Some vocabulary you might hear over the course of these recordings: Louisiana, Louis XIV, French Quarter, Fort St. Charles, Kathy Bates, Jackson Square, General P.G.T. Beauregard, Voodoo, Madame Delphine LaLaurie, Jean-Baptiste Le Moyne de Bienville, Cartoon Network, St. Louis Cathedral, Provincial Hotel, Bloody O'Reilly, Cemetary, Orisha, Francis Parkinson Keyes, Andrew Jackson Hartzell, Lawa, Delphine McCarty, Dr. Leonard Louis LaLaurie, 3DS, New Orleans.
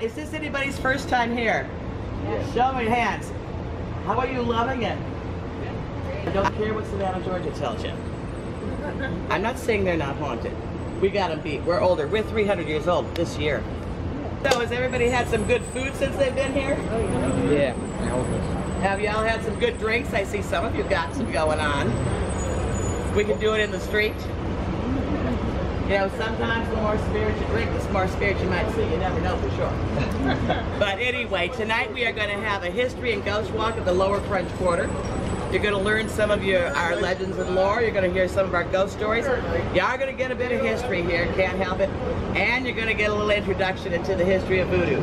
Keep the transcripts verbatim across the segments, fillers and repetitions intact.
time. Is this anybody's first time here? Yes. Show me your hands. How are you loving it? I don't care what Savannah, Georgia tells you. I'm not saying they're not haunted. We got them beat. We're older. We're three hundred years old this year. So has everybody had some good food since they've been here? Oh, yeah. Yeah. Have y'all had some good drinks? I see some of you got some going on. We can do it in the street. You know, sometimes the more spirits you drink, the more spirits you might see. You never know for sure. But anyway, tonight we are going to have a history and ghost walk of the lower French Quarter. You're going to learn some of your our legends and lore. You're going to hear some of our ghost stories. You are going to get a bit of history here, can't help it. And you're going to get a little introduction into the history of voodoo.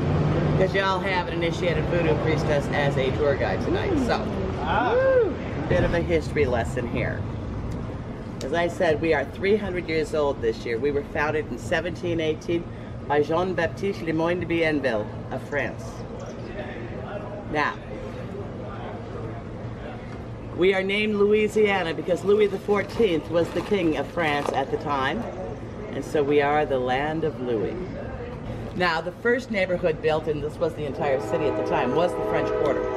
Because y'all have an initiated voodoo priestess as a tour guide tonight. So, a bit of a history lesson here. As I said, we are three hundred years old this year. We were founded in seventeen eighteen by Jean-Baptiste Le Moyne de Bienville of France. Now, we are named Louisiana because Louis the fourteenth was the king of France at the time, and so we are the land of Louis. Now, the first neighborhood built, and this was the entire city at the time, was the French Quarter.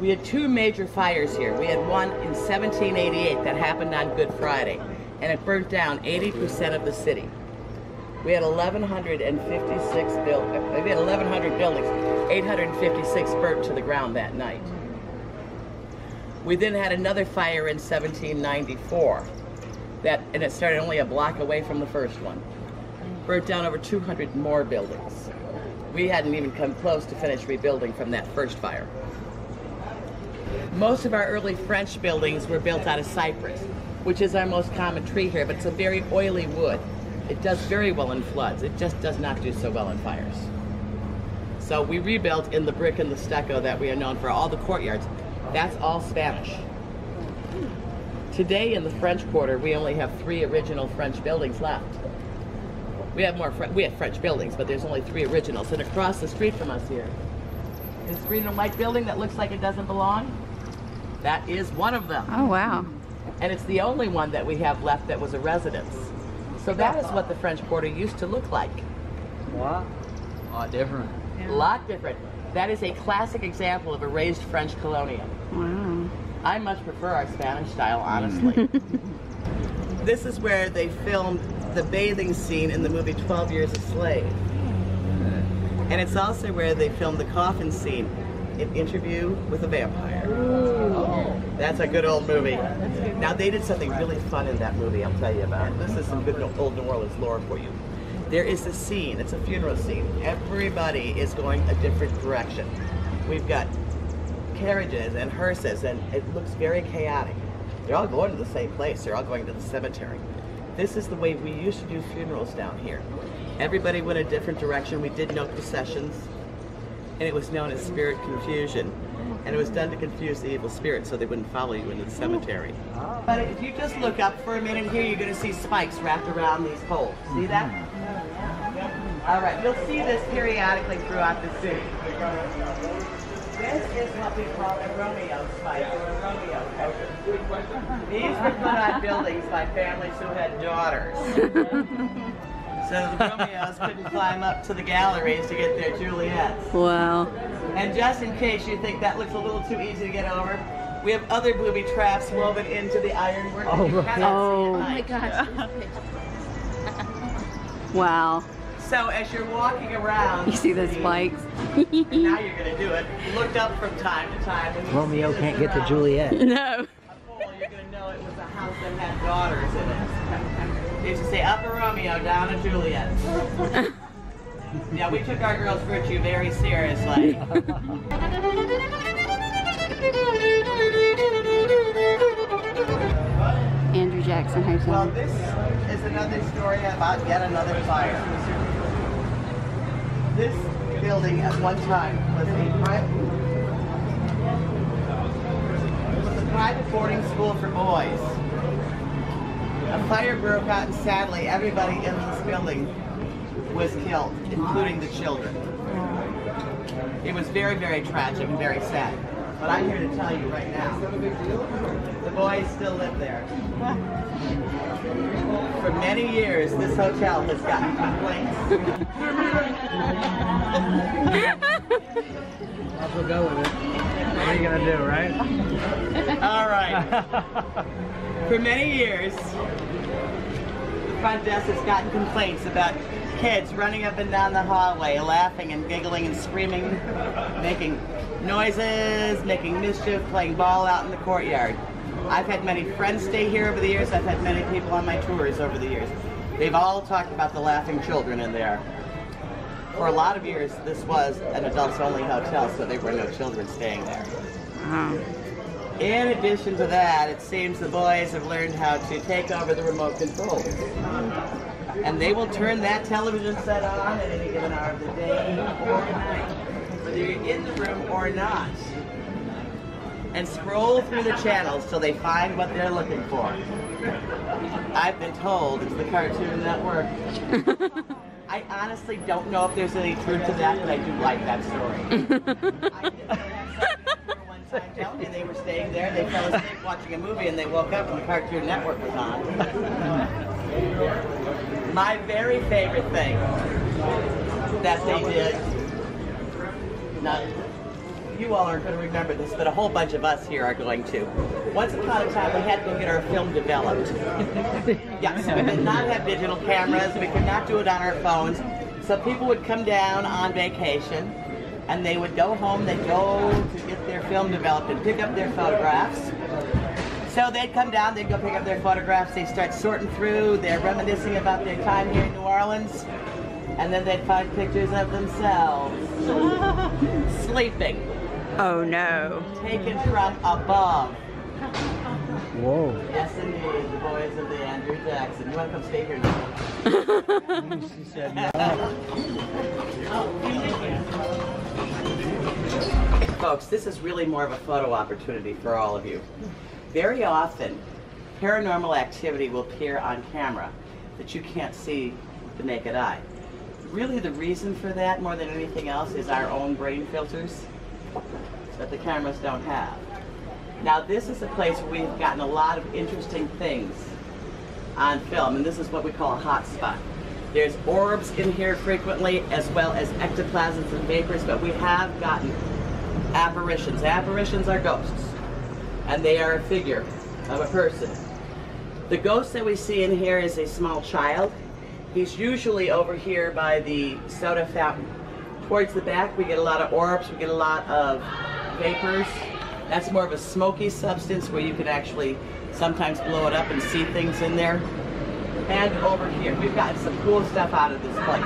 We had two major fires here. We had one in seventeen eighty-eight that happened on Good Friday, and it burnt down eighty percent of the city. We had eleven fifty-six buildings. We had eleven hundred buildings, eight hundred fifty-six burnt to the ground that night. We then had another fire in seventeen ninety-four, that, and it started only a block away from the first one. Burnt down over two hundred more buildings. We hadn't even come close to finish rebuilding from that first fire. Most of our early French buildings were built out of cypress, which is our most common tree here, but it's a very oily wood. It does very well in floods. It just does not do so well in fires. So we rebuilt in the brick and the stucco that we are known for, all the courtyards. That's all Spanish. Today in the French Quarter, we only have three original French buildings left. We have more. Fr we have French buildings, but there's only three originals. And across the street from us here, this green and white building that looks like it doesn't belong, that is one of them. Oh wow! And it's the only one that we have left that was a residence. So that is what the French Quarter used to look like. Wow. A lot different. Yeah. A lot different. That is a classic example of a raised French colonial. Wow. I much prefer our Spanish style, honestly. This is where they filmed the bathing scene in the movie twelve years a slave. And it's also where they filmed the coffin scene in Interview with a Vampire. Oh, that's a good old movie. Now, they did something really fun in that movie, I'll tell you about. This is some good old New Orleans lore for you. There is a scene, it's a funeral scene. Everybody is going a different direction. We've got carriages and hearses, and it looks very chaotic. They're all going to the same place. They're all going to the cemetery. This is the way we used to do funerals down here. Everybody went a different direction. We did no processions, and it was known as spirit confusion. And it was done to confuse the evil spirits so they wouldn't follow you into the cemetery. But if you just look up for a minute here, you're going to see spikes wrapped around these poles. See that? All right, you'll see this periodically throughout the city. This is what we call a Romeo spike, or a Romeo coat. These were put on buildings by families who had daughters. So the Romeos couldn't climb up to the galleries to get their Juliets. Wow. And just in case you think that looks a little too easy to get over, we have other booby traps woven into the ironwork. Oh, you cannot oh. see at night. Oh my gosh. Wow. So as you're walking around, you see the spikes. Now you're going to do it. Looked up from time to time. Romeo can't get to Juliet. No. You're going to know it was a house that had daughters in it. They used to say up a Romeo, down a Juliet. Yeah, we took our girls' virtue very seriously. Andrew Jackson Hartzell. Well, this is another story about yet another fire. This building at one time was a private, was a private boarding school for boys. A fire broke out and sadly everybody in this building was killed, including the children. It was very, very tragic and very sad. But I'm here to tell you right now, the boys still live there. For many years, this hotel has gotten complaints. we'll go with it. What are you gonna do, right? All right. For many years, the front desk has gotten complaints about kids running up and down the hallway, laughing and giggling and screaming, making noises, making mischief, playing ball out in the courtyard. I've had many friends stay here over the years. I've had many people on my tours over the years. They've all talked about the laughing children in there. For a lot of years, this was an adults-only hotel, so there were no children staying there. Mm. In addition to that, it seems the boys have learned how to take over the remote control. And they will turn that television set on at any given hour of the day or night, whether you're in the room or not, and scroll through the channels till they find what they're looking for. I've been told it's the Cartoon Network. I honestly don't know if there's any truth to that, but I do like that story. I did have someone one time tell me they were staying there, they fell asleep watching a movie, and they woke up and the Cartoon Network was on. My very favorite thing that they did, not. You all aren't going to remember this, but a whole bunch of us here are going to. Once upon a time, we had to go get our film developed. Yes, we did not have digital cameras. We could not do it on our phones. So people would come down on vacation, and they would go home. They'd go to get their film developed and pick up their photographs. So they'd come down. They'd go pick up their photographs. They'd start sorting through. They're reminiscing about their time here in New Orleans. And then they'd find pictures of themselves sleeping. Oh no. Taken from above. Whoa. Yes indeed, the boys of the Andrew Jackson. You want to come stay here now? She said no. Oh. Folks, this is really more of a photo opportunity for all of you. Very often, paranormal activity will appear on camera that you can't see with the naked eye. Really the reason for that, more than anything else, is our own brain filters that the cameras don't have. Now this is a place where we've gotten a lot of interesting things on film, and this is what we call a hot spot. There's orbs in here frequently, as well as ectoplasms and vapors, but we have gotten apparitions. Apparitions are ghosts, and they are a figure of a person. The ghost that we see in here is a small child. He's usually over here by the soda fountain. Towards the back, we get a lot of orbs, we get a lot of vapors. That's more of a smoky substance where you can actually sometimes blow it up and see things in there. And over here, we've gotten some cool stuff out of this place.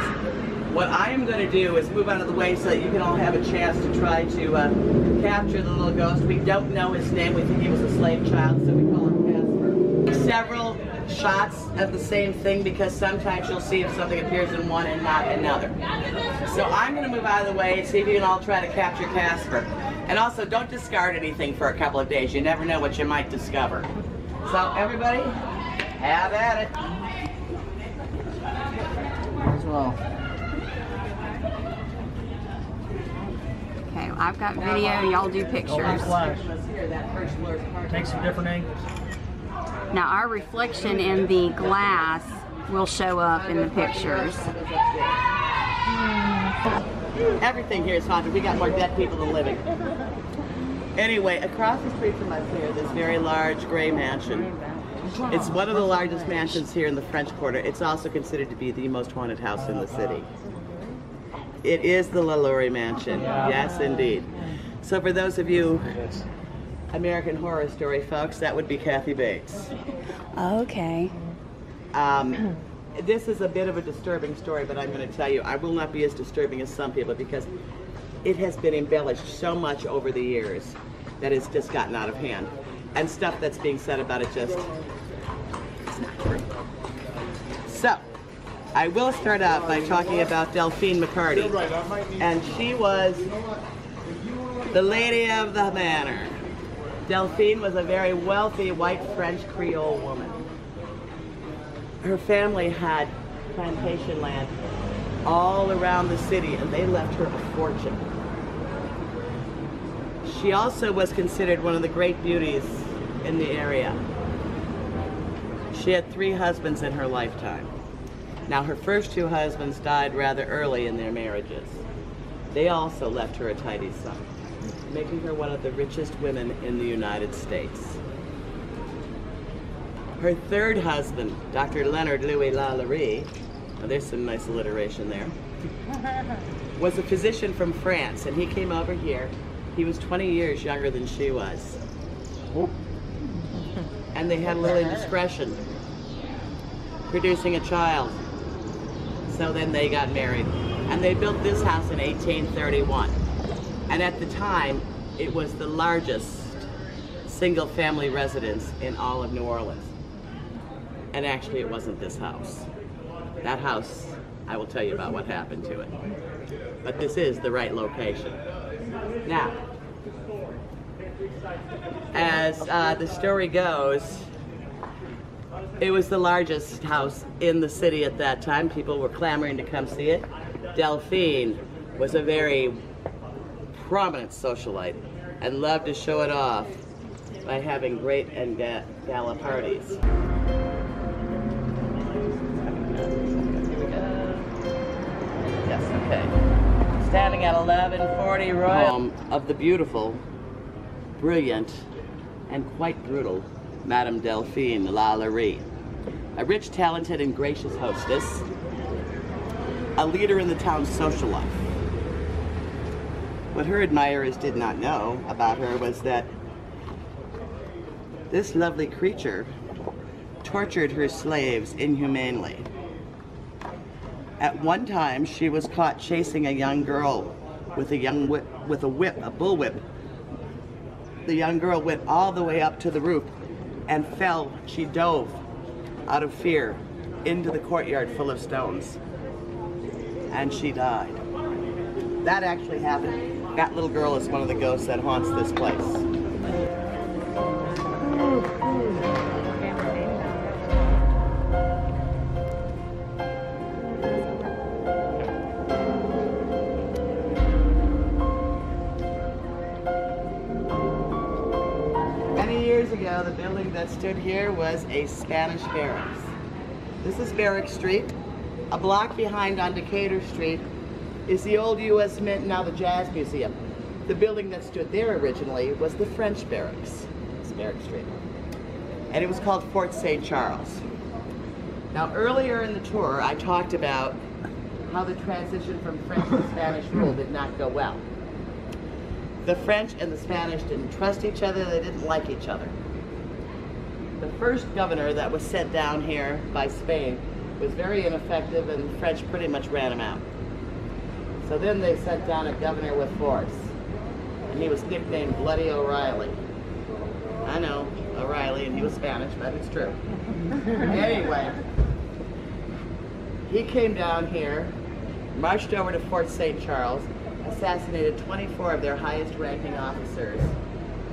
What I am going to do is move out of the way so that you can all have a chance to try to uh, capture the little ghost. We don't know his name. We think he was a slave child, so we call him Casper. Several shots of the same thing, because sometimes you'll see if something appears in one and not another. So I'm going to move out of the way and see if you can all try to capture Casper. And also, don't discard anything for a couple of days. You never know what you might discover. So everybody, have at it. Might as well. Okay, well, I've got video. Y'all do pictures. Take some different angles. Now our reflection in the glass will show up in the pictures. Everything here is haunted. We got more dead people than living. Anyway, across the street from us here, this very large gray mansion. It's one of the largest mansions here in the French Quarter. It's also considered to be the most haunted house in the city. It is the LaLaurie Mansion. Yes, indeed. So for those of you American Horror Story folks, that would be Kathy Bates. Okay. Um, this is a bit of a disturbing story, but I'm going to tell you, I will not be as disturbing as some people, because it has been embellished so much over the years that it's just gotten out of hand. And stuff that's being said about it just is not true. So, I will start out by talking about Delphine McCarty. And she was the lady of the manor. Delphine was a very wealthy white French Creole woman. Her family had plantation land all around the city, and they left her a fortune. She also was considered one of the great beauties in the area. She had three husbands in her lifetime. Now her first two husbands died rather early in their marriages. They also left her a tidy sum. making her one of the richest women in the United States. Her third husband, Doctor Leonard Louis LaLaurie, now there's some nice alliteration there, was a physician from France, and he came over here. He was twenty years younger than she was. And they had a little indiscretion, producing a child. So then they got married. And they built this house in eighteen thirty-one. And at the time, it was the largest single-family residence in all of New Orleans. And actually, it wasn't this house. That house, I will tell you about what happened to it. But this is the right location. Now, as uh, the story goes, it was the largest house in the city at that time. People were clamoring to come see it. Delphine was a very prominent socialite and loved to show it off by having great and ga gala parties. Yes, okay. Standing at eleven forty Royal. Home of the beautiful, brilliant, and quite brutal Madame Delphine LaLaurie, a rich, talented, and gracious hostess, a leader in the town's social life. What her admirers did not know about her was that this lovely creature tortured her slaves inhumanely. At one time, she was caught chasing a young girl with a young whip, with a whip, a bullwhip. The young girl went all the way up to the roof and fell. She dove out of fear into the courtyard full of stones, and she died. That actually happened. That little girl is one of the ghosts that haunts this place. The building that stood here was a Spanish barracks. This is Barrack Street. A block behind on Decatur Street is the old U S Mint, now the Jazz Museum. The building that stood there originally was the French barracks. It's Barrack Street. And it was called Fort Saint Charles. Now earlier in the tour I talked about how the transition from French to Spanish rule did not go well. The French and the Spanish didn't trust each other, they didn't like each other. The first governor that was sent down here by Spain was very ineffective, and the French pretty much ran him out. So then they sent down a governor with force, and he was nicknamed Bloody O'Reilly. I know, O'Reilly, and he was Spanish, but it's true. Anyway, he came down here, marched over to Fort Saint Charles, assassinated twenty-four of their highest-ranking officers,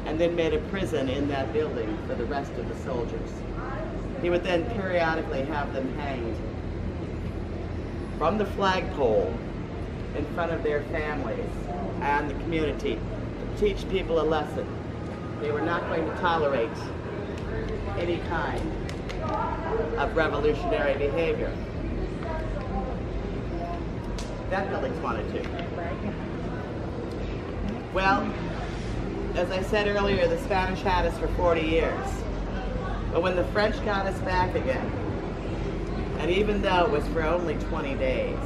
and then made a prison in that building for the rest of the soldiers. He would then periodically have them hanged from the flagpole in front of their families and the community to teach people a lesson. They were not going to tolerate any kind of revolutionary behavior. That building's wanted to. Well, as I said earlier, the Spanish had us for forty years. But when the French got us back again, and even though it was for only twenty days,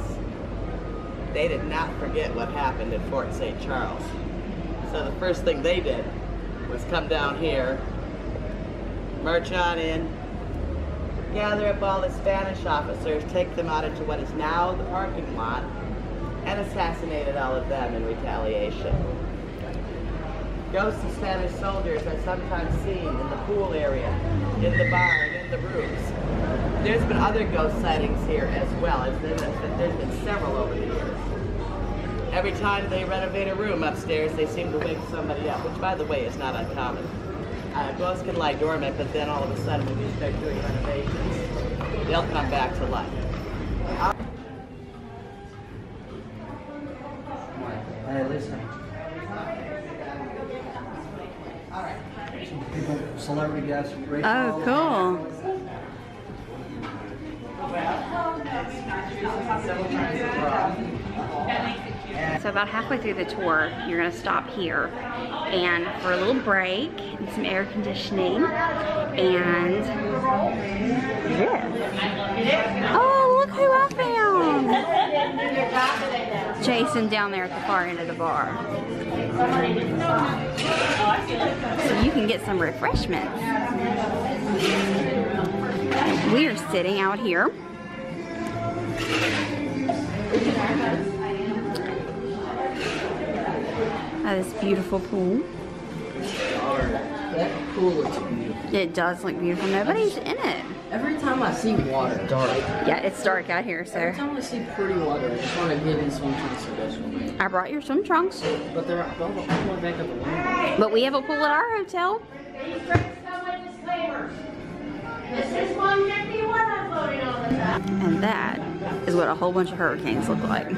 they did not forget what happened at Fort Saint Charles. So the first thing they did was come down here, march on in, gather up all the Spanish officers, take them out into what is now the parking lot, and assassinated all of them in retaliation. Ghosts of Spanish soldiers are sometimes seen in the pool area, in the bar, and in the roofs. There's been other ghost sightings here as well, as there's been, there's been several over the years. Every time they renovate a room upstairs, they seem to wake somebody up, which, by the way, is not uncommon. Uh, ghosts can lie dormant, but then all of a sudden, when you start doing renovations, they'll come back to life. Uh, hey, listen. People, celebrity guests. Oh, cool. Well, so about halfway through the tour, you're gonna stop here and for a little break and some air conditioning and this. Oh, look who I found! Jason down there at the far end of the bar. So you can get some refreshments. We are sitting out here. By this beautiful pool. That pool looks beautiful. It does look beautiful. Nobody's in it. Every time I see water, dark. Yeah, it's dark out here, so. Every time I see pretty water, I just want to get in swim trunks or this. I brought your swim trunks. But they're all the back of the window. But we have a pool at our hotel. This is one fifty-one I'm loading all the time. And that is what a whole bunch of hurricanes look like.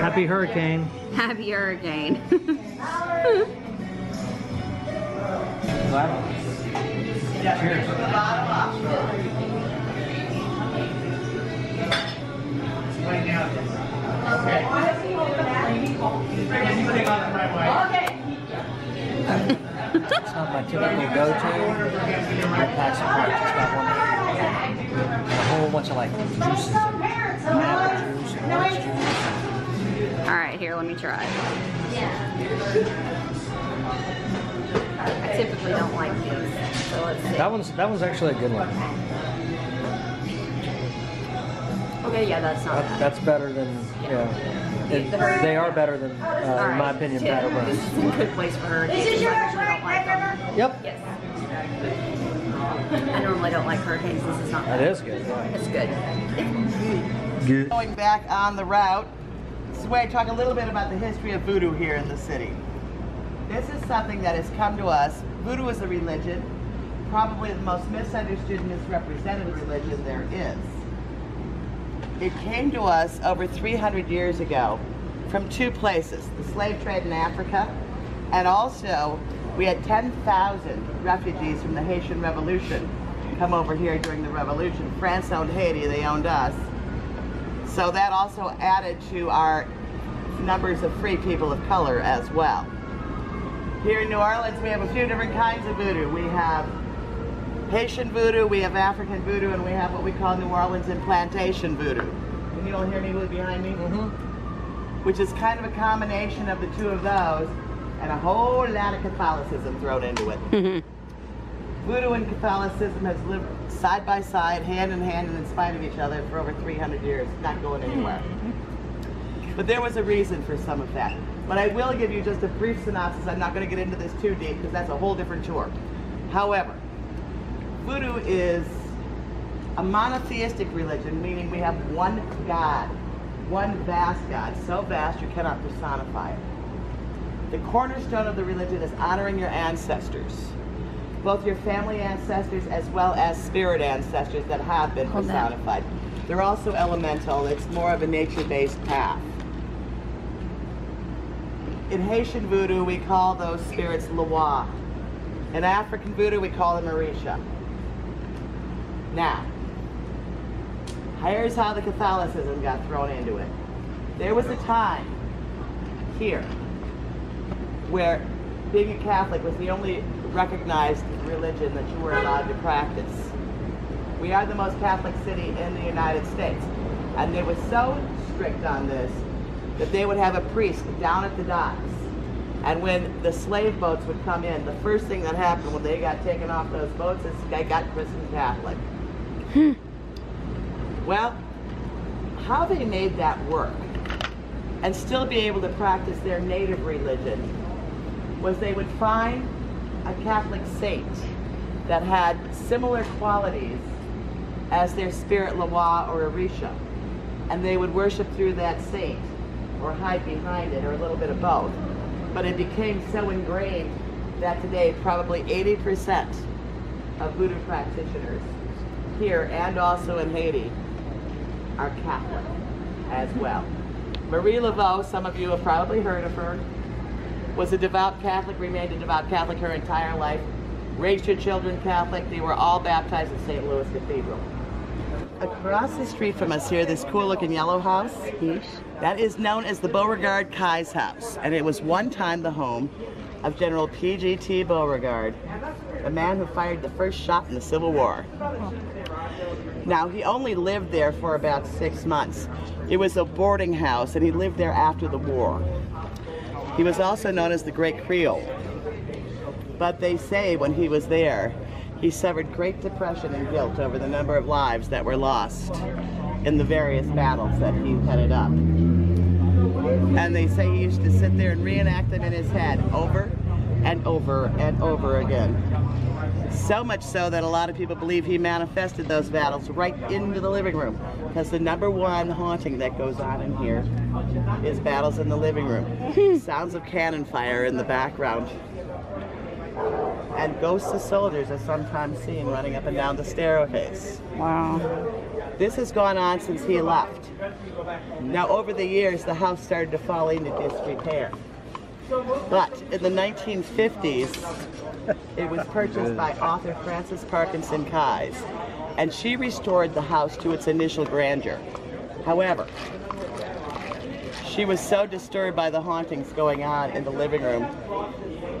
Happy hurricane. Happy hurricane. Okay. It's not my typical go-to. I pass it for just about one. A whole bunch of like juices. Apple juice, orange juice. Alright, here, let me try. Yeah. I typically don't like these, so let's see. That one's, that one's actually a good one. Okay, yeah, that's not that, That's better than, yeah. yeah. It, they are better than, uh, right, in my opinion, yeah, batter burns. This is a good place for her. This is yours, right? Like yep. Yes. I normally don't like hurricanes. This is not bad. It is good. It's good. It's good. Going back on the route, this is where I talk a little bit about the history of voodoo here in the city. This is something that has come to us. Voodoo is a religion, probably the most misunderstood and misrepresented religion there is. It came to us over three hundred years ago from two places, the slave trade in Africa, and also we had ten thousand refugees from the Haitian Revolution come over here during the revolution. France owned Haiti, they owned us. So that also added to our numbers of free people of color as well. Here in New Orleans, we have a few different kinds of voodoo. We have Haitian voodoo, we have African voodoo, and we have what we call New Orleans implantation voodoo. Can you all hear me behind me? Mm-hmm. Which is kind of a combination of the two of those and a whole lot of Catholicism thrown into it. Mm-hmm. Voodoo and Catholicism has lived side by side, hand in hand, and in spite of each other for over three hundred years, not going anywhere. Mm-hmm. But there was a reason for some of that. But I will give you just a brief synopsis. I'm not going to get into this too deep because that's a whole different tour. However, voodoo is a monotheistic religion, meaning we have one God, one vast God, so vast you cannot personify it. The cornerstone of the religion is honoring your ancestors, both your family ancestors as well as spirit ancestors that have been personified. They're also elemental. It's more of a nature-based path. In Haitian voodoo, we call those spirits Lawa. In African voodoo, we call them Orisha. Now, here's how the Catholicism got thrown into it. There was a time here where being a Catholic was the only recognized religion that you were allowed to practice. We are the most Catholic city in the United States. And they were so strict on this that they would have a priest down at the docks. And when the slave boats would come in, the first thing that happened when they got taken off those boats is they got christened Catholic. Hmm. Well, how they made that work and still be able to practice their native religion was they would find a Catholic saint that had similar qualities as their spirit Lawa or Orisha, and they would worship through that saint or hide behind it or a little bit of both. But it became so ingrained that today probably eighty percent of voodoo practitioners here and also in Haiti are Catholic as well. Marie Laveau, some of you have probably heard of her, was a devout Catholic, remained a devout Catholic her entire life, raised her children Catholic. They were all baptized at Saint Louis Cathedral. Across the street from us here, this cool-looking yellow house, that is known as the Beauregard-Keyes House, and it was one time the home of General P G T Beauregard, the man who fired the first shot in the Civil War. Now, he only lived there for about six months. It was a boarding house, and he lived there after the war. He was also known as the Great Creole, but they say when he was there, he suffered great depression and guilt over the number of lives that were lost in the various battles that he headed up. And they say he used to sit there and reenact them in his head over and over and over again. So much so that a lot of people believe he manifested those battles right into the living room, because the number one haunting that goes on in here is battles in the living room. Sounds of cannon fire in the background. And ghosts of soldiers are sometimes seen running up and down the staircase. Wow. This has gone on since he left. Now, over the years, the house started to fall into disrepair. But in the nineteen fifties, it was purchased by author Francis Parkinson Keyes, and she restored the house to its initial grandeur. However, she was so disturbed by the hauntings going on in the living room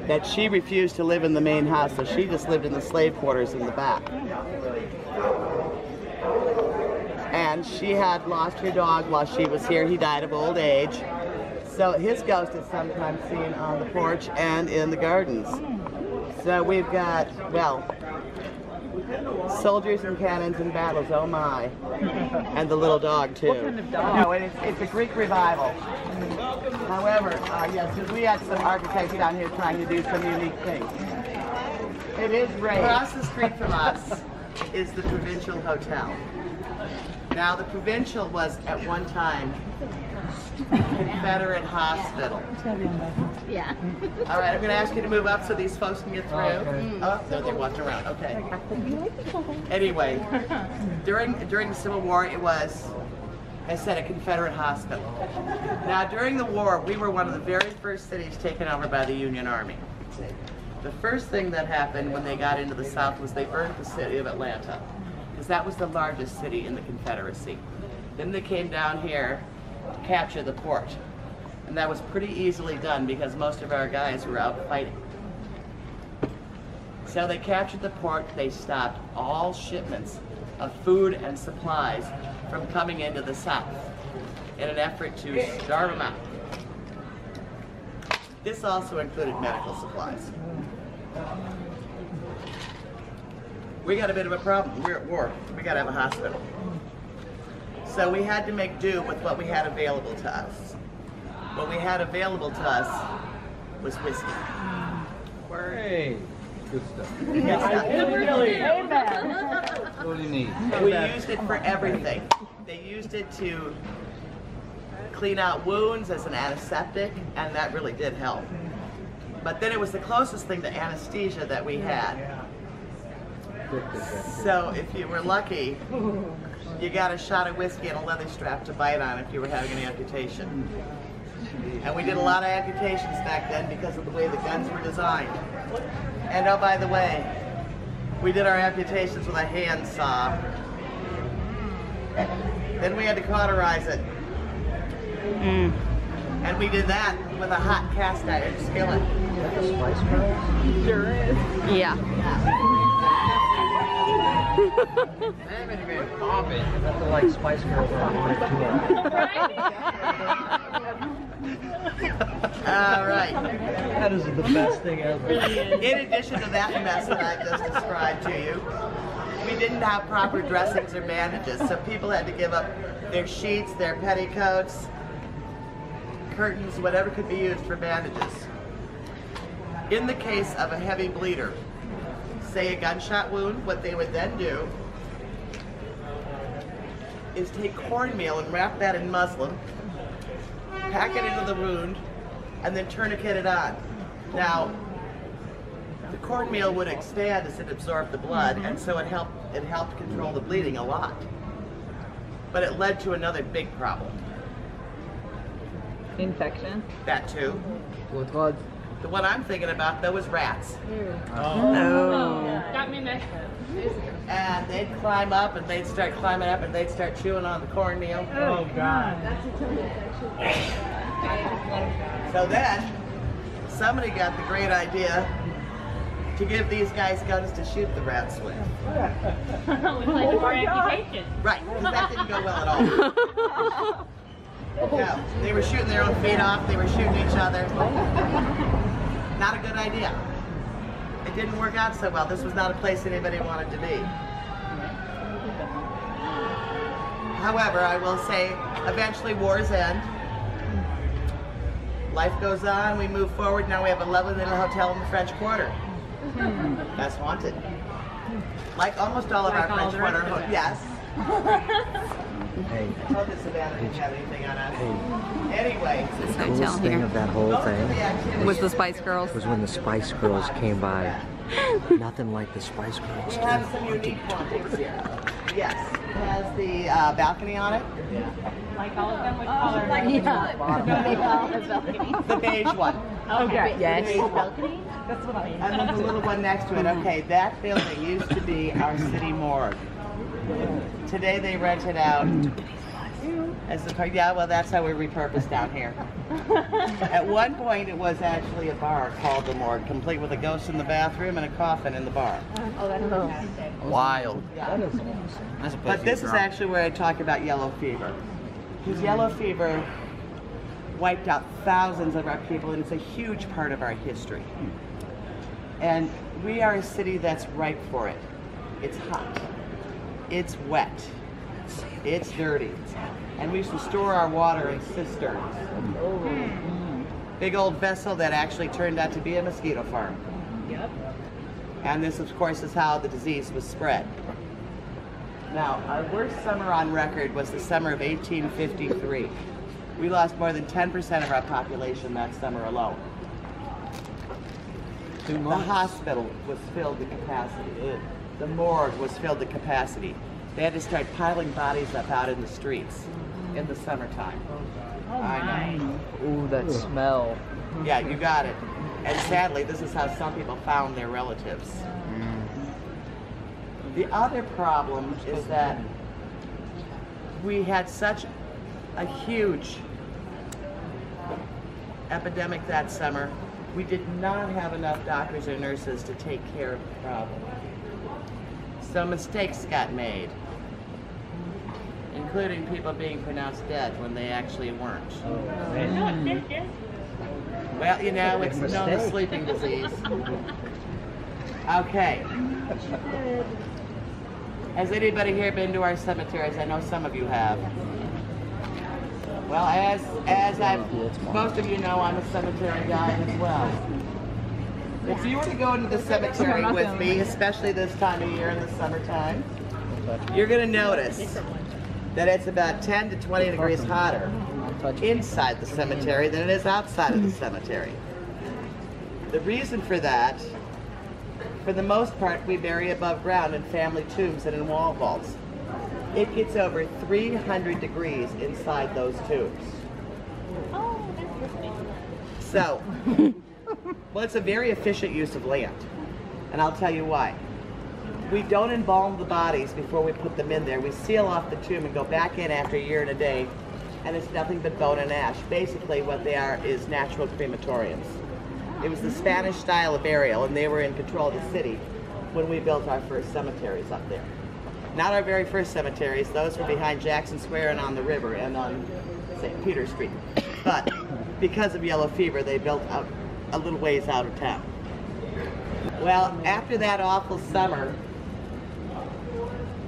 that she refused to live in the main house, so she just lived in the slave quarters in the back. And she had lost her dog while she was here. He died of old age. So his ghost is sometimes seen on the porch and in the gardens. So we've got, well, soldiers and cannons and battles, oh my. And the little dog, too. What kind of dog? No, and it's, it's a Greek revival. However, uh, yes, we had some architects down here trying to do some unique things. It is rain. Across the street from us is the Provincial Hotel. Now, the Provincial was, at one time, Confederate Hospital. Yeah. All right, I'm going to ask you to move up so these folks can get through. Okay. Oh, no, they walked around. Okay. Anyway, during, during the Civil War, it was, I said, a Confederate hospital. Now, during the war, we were one of the very first cities taken over by the Union Army. The first thing that happened when they got into the South was they burned the city of Atlanta, because that was the largest city in the Confederacy. Then they came down here to capture the port, and that was pretty easily done because most of our guys were out fighting. So they captured the port, they stopped all shipments of food and supplies from coming into the South in an effort to starve them out. This also included medical supplies. We got a bit of a problem. We're at war. We got to have a hospital. So we had to make do with what we had available to us. What we had available to us was whiskey. Hey, good stuff. Good stuff. Amen. What do you need? We used it for everything. They used it to clean out wounds as an antiseptic, and that really did help. But then it was the closest thing to anesthesia that we had. So if you were lucky, you got a shot of whiskey and a leather strap to bite on if you were having an amputation. And we did a lot of amputations back then because of the way the guns were designed. And oh, by the way, we did our amputations with a hand saw. Then we had to cauterize it. Mm. And we did that with a hot cast iron skillet. Sure is. Yeah. That's like Spice Girls All right. That is the best thing ever. In addition to that mess that I just described to you, we didn't have proper dressings or bandages, so people had to give up their sheets, their petticoats, curtains, whatever could be used for bandages. In the case of a heavy bleeder, say a gunshot wound, what they would then do is take cornmeal and wrap that in muslin, pack it into the wound, and then tourniquet it on. Now, the cornmeal would expand as it absorbed the blood, and so it helped, it helped control the bleeding a lot. But it led to another big problem. Infection? That too. Blood clots. The one I'm thinking about, though, is rats. Mm. Oh. No. Oh. Got me next. And they'd climb up, and they'd start climbing up, and they'd start chewing on the cornmeal. Oh, God. That's a total section. So then, somebody got the great idea to give these guys guns to shoot the rats with. It was like a poor amputation. Right, because that didn't go well at all. No, they were shooting their own feet off, they were shooting each other. Not a good idea. It didn't work out so well. This was not a place anybody wanted to be. However, I will say, eventually wars end. Life goes on, we move forward. Now we have a lovely little hotel in the French Quarter. That's haunted. Like almost all of like our French Quarter hotels. Yes. Hey. I hope that Savannah didn't have anything on us. Hey. Anyway, this the coolest thing here. of that whole thing was the Spice Girls. Was when the Spice Girls came by. Nothing like the Spice Girls. We have some unique hauntings here. Yes, it has the uh, balcony on it. Yeah. Like all of them with color. Like yeah. The beige one. Okay. Yes. The beige balcony. That's what I mean. And then the little one next to it. Okay, that building used to be our city morgue. Today they rent it out as the car. Yeah, well, that's how we repurposed down here. At one point, it was actually a bar called the Morgue, complete with a ghost in the bathroom and a coffin in the bar. Oh, that's fantastic. Wild. Yeah. That is awesome. But this is actually where I talk about yellow fever. Because yellow fever wiped out thousands of our people, and it's a huge part of our history. And we are a city that's ripe for it. It's hot. It's wet, it's dirty, and we used to store our water in cisterns. Big old vessel that actually turned out to be a mosquito farm. Yep. And this, of course, is how the disease was spread. Now, our worst summer on record was the summer of eighteen fifty-three. We lost more than ten percent of our population that summer alone. The hospital was filled to capacity. The morgue was filled to capacity. They had to start piling bodies up out in the streets in the summertime. Oh, I know. Ooh, that Ooh. smell. Yeah, you got it. And sadly, this is how some people found their relatives. Mm. The other problem is that we had such a huge epidemic that summer, we did not have enough doctors or nurses to take care of the problem. So mistakes got made, including people being pronounced dead when they actually weren't. Well, you know, it's known as sleeping disease. Okay. Has anybody here been to our cemeteries? I know some of you have. Well, as as I've, most of you know, I'm a cemetery guy as well. If you were to go into the cemetery with me, especially this time of year in the summertime, you're going to notice that it's about ten to twenty degrees hotter inside the cemetery than it is outside of the cemetery. The reason for that, for the most part, we bury above ground in family tombs and in wall vaults. It gets over three hundred degrees inside those tombs. Oh, that's interesting. So. Well, it's a very efficient use of land, and I'll tell you why. We don't embalm the bodies before we put them in there. We seal off the tomb and go back in after a year and a day, and it's nothing but bone and ash. Basically, what they are is natural crematoriums. It was the Spanish style of burial, and they were in control of the city when we built our first cemeteries up there. Not our very first cemeteries. Those were behind Jackson Square and on the river and on Saint Peter Street. But because of yellow fever, they built out a little ways out of town. Well, after that awful summer,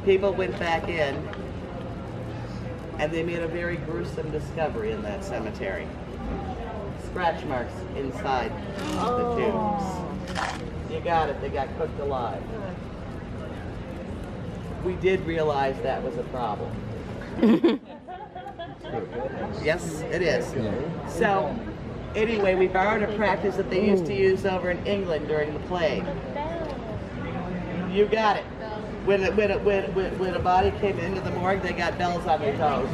people went back in and they made a very gruesome discovery in that cemetery. Scratch marks inside the tombs. You got it, they got cooked alive. We did realize that was a problem. Yes, it is. So, anyway, we borrowed a practice that they used to use over in England during the plague. You got it. When, it, when, it, when, it, when a body came into the morgue, they got bells on their toes.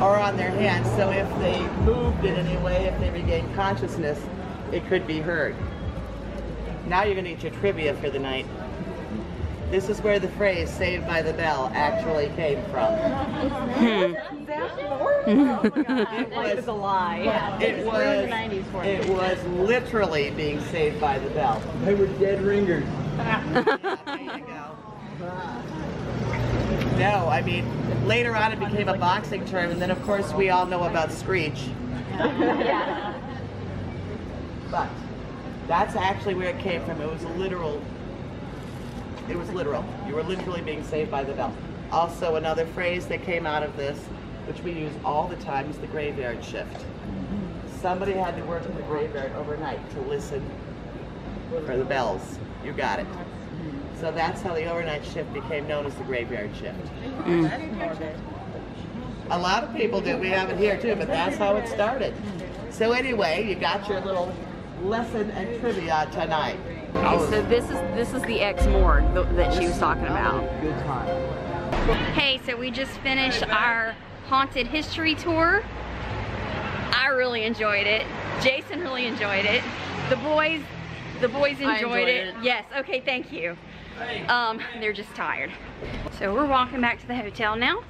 or on their hands, so if they moved in any way, if they regained consciousness, it could be heard. Now you're going to get your trivia for the night. This is where the phrase "saved by the bell" actually came from. Hmm. That oh was a lie. Yeah, it, it was. was it was literally being saved by the bell. They were dead ringers. Yeah, there you go. No, I mean, later on it became a boxing term, and then of course we all know about screech. Yeah. But that's actually where it came from. It was literal. It was literal. You were literally being saved by the bell. Also, another phrase that came out of this, which we use all the time, is the graveyard shift. Somebody had to work in the graveyard overnight to listen for the bells. You got it. So that's how the overnight shift became known as the graveyard shift. Mm. A lot of people do. We have it here too, but that's how it started. So anyway, you got your little lesson and trivia tonight. Okay, so this is this is the ex-morgue th that she was talking about. Hey, so we just finished our haunted history tour. I really enjoyed it. Jason really enjoyed it. The boys, the boys enjoyed, enjoyed it. it. Yes. Okay. Thank you. Um, they're just tired. So we're walking back to the hotel now.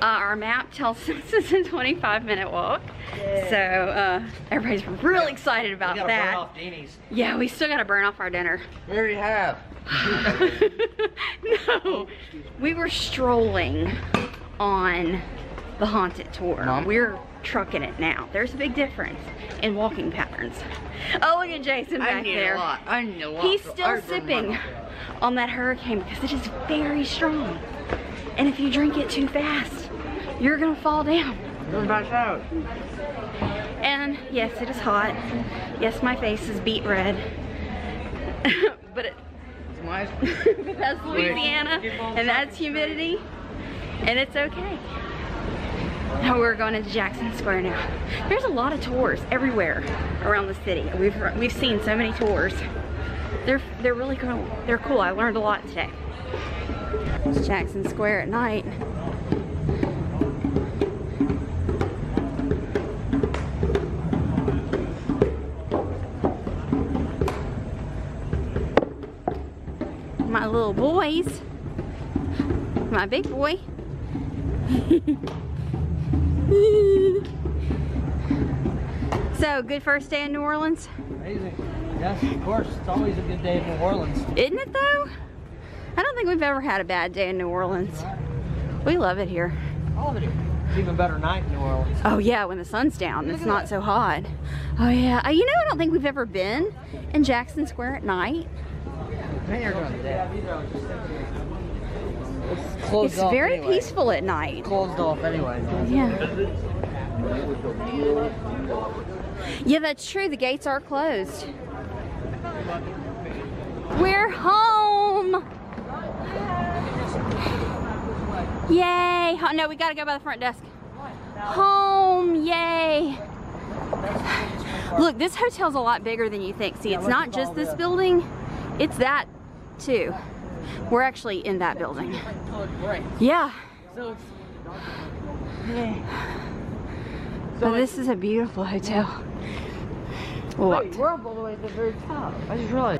Uh, our map tells us it's a twenty-five minute walk, yeah. So uh, everybody's really yeah. excited about we gotta that. Burn off Deanies. Yeah, we still got to burn off our dinner. We already have. No, we were strolling on the haunted tour. Mom? We're trucking it now. There's a big difference in walking patterns. Oh, look at Jason back I need there. A lot. I need a lot. He's still I sipping on that hurricane because it is very strong. And if you drink it too fast, you're gonna fall down. You're about out. And yes, it is hot. Yes, my face is beet red. But it, it's nice. But that's Louisiana, and that's humidity, and it's okay. Now we're going into Jackson Square now. There's a lot of tours everywhere around the city. We've we've seen so many tours. They're they're really cool. They're cool. I learned a lot today. It's Jackson Square at night. My little boys. My big boy. So, good first day in New Orleans? Amazing. Yes, of course. It's always a good day in New Orleans. Isn't it though? I don't think we've ever had a bad day in New Orleans. We love it here. I love it here. It's even better night in New Orleans. Oh yeah, when the sun's down, it's not so hot. Oh yeah, you know, I don't think we've ever been in Jackson Square at night. It's very peaceful at night. Closed off anyway. Yeah. Yeah, that's true. The gates are closed. We're home. Yay! Oh, no, we gotta go by the front desk. Home, yay! Look, this hotel's a lot bigger than you think. See, it's not just this building, it's that too. We're actually in that building. Yeah. So this is a beautiful hotel. What? We're all the way at the very top. I just realized.